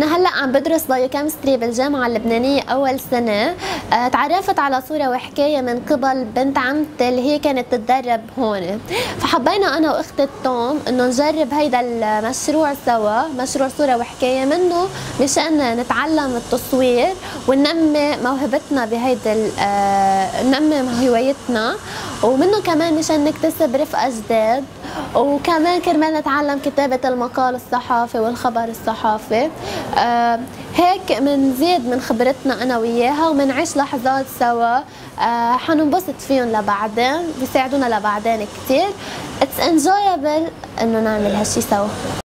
انا هلا عم بدرس بايوكيمستري بالجامعه اللبنانيه اول سنه. تعرفت على صوره وحكايه من قبل بنت عمتي اللي هي كانت تتدرب هون، فحبينا انا واختي توم انه نجرب هيدا المشروع سوا، مشروع صوره وحكايه، منه مشان نتعلم التصوير وننمي موهبتنا بهيدا ننمي هوايتنا، ومنه كمان مشان نكتسب رفقه جداد، وكمان كرمال نتعلم كتابه المقال الصحفي والخبر الصحافي. هيك منزيد من خبرتنا انا وياها ومنعيش لحظات سوا، حننبسط فيهم لبعدين، بيساعدونا لبعدين كتير. It's enjoyable انه نعمل هالشي سوا.